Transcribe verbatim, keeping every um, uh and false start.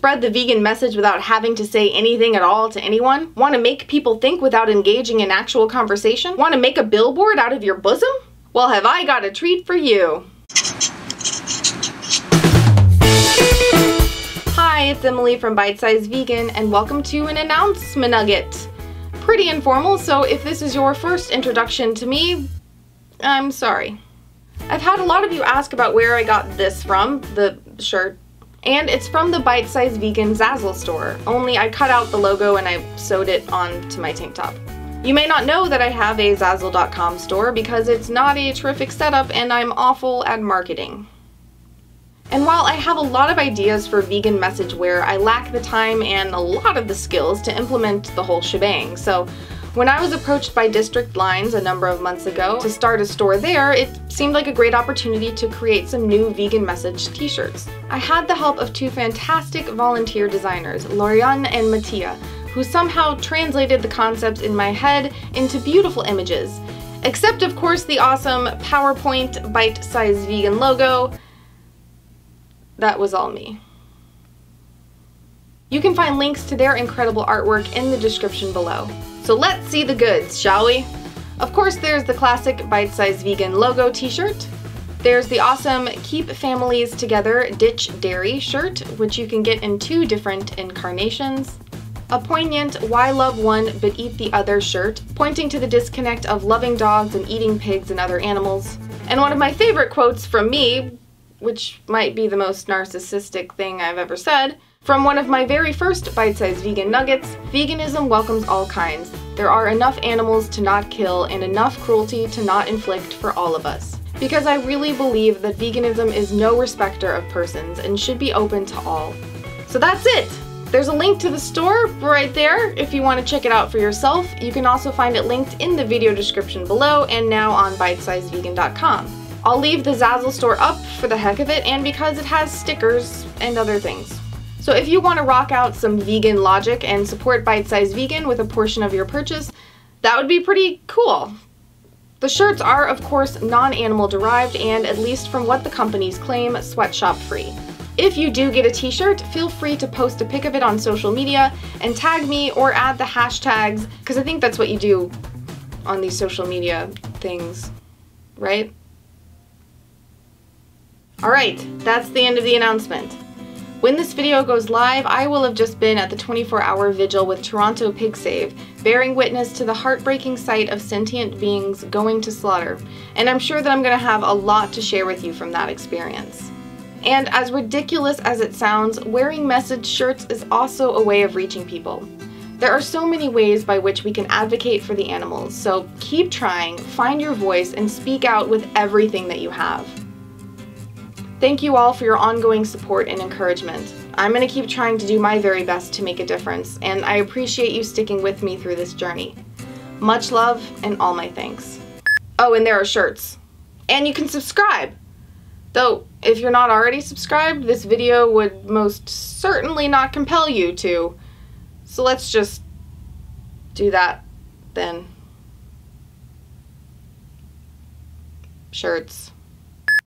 spread the vegan message without having to say anything at all to anyone? Want to make people think without engaging in actual conversation? Want to make a billboard out of your bosom? Well, have I got a treat for you. Hi, it's Emily from Bite Size Vegan, and welcome to an announcement nugget. Pretty informal, so if this is your first introduction to me, I'm sorry. I've had a lot of you ask about where I got this from, the shirt, and it's from the Bite Size Vegan Zazzle store, only I cut out the logo and I sewed it onto my tank top. You may not know that I have a Zazzle dot com store because it's not a terrific setup and I'm awful at marketing. And while I have a lot of ideas for vegan message wear, I lack the time and a lot of the skills to implement the whole shebang. So when I was approached by District Lines a number of months ago to start a store there, it seemed like a great opportunity to create some new vegan message t-shirts. I had the help of two fantastic volunteer designers, Laurianne and Mattia, who somehow translated the concepts in my head into beautiful images. Except, of course, the awesome PowerPoint Bite Size Vegan logo. That was all me. You can find links to their incredible artwork in the description below. So let's see the goods, shall we? Of course, there's the classic Bite Size Vegan logo t-shirt. There's the awesome Keep Families Together Ditch Dairy shirt, which you can get in two different incarnations. A poignant Why Love One But Eat the Other shirt, pointing to the disconnect of loving dogs and eating pigs and other animals. And one of my favorite quotes from me, which might be the most narcissistic thing I've ever said, from one of my very first bite-sized vegan nuggets, "Veganism welcomes all kinds. There are enough animals to not kill and enough cruelty to not inflict for all of us." Because I really believe that veganism is no respecter of persons and should be open to all. So that's it! There's a link to the store right there if you want to check it out for yourself. You can also find it linked in the video description below and now on bite size vegan dot com. I'll leave the Zazzle store up for the heck of it and because it has stickers and other things. So if you want to rock out some vegan logic and support Bite Size Vegan with a portion of your purchase, that would be pretty cool. The shirts are, of course, non-animal derived and, at least from what the companies claim, sweatshop free. If you do get a t-shirt, feel free to post a pic of it on social media and tag me or add the hashtags, because I think that's what you do on these social media things, right? Alright, that's the end of the announcement. When this video goes live, I will have just been at the twenty-four hour vigil with Toronto Pig Save, bearing witness to the heartbreaking sight of sentient beings going to slaughter, and I'm sure that I'm going to have a lot to share with you from that experience. And as ridiculous as it sounds, wearing message shirts is also a way of reaching people. There are so many ways by which we can advocate for the animals, so keep trying, find your voice, and speak out with everything that you have. Thank you all for your ongoing support and encouragement. I'm going to keep trying to do my very best to make a difference, and I appreciate you sticking with me through this journey. Much love and all my thanks. Oh, and there are shirts. And you can subscribe! Though, if you're not already subscribed, this video would most certainly not compel you to. So let's just do that, then. Shirts.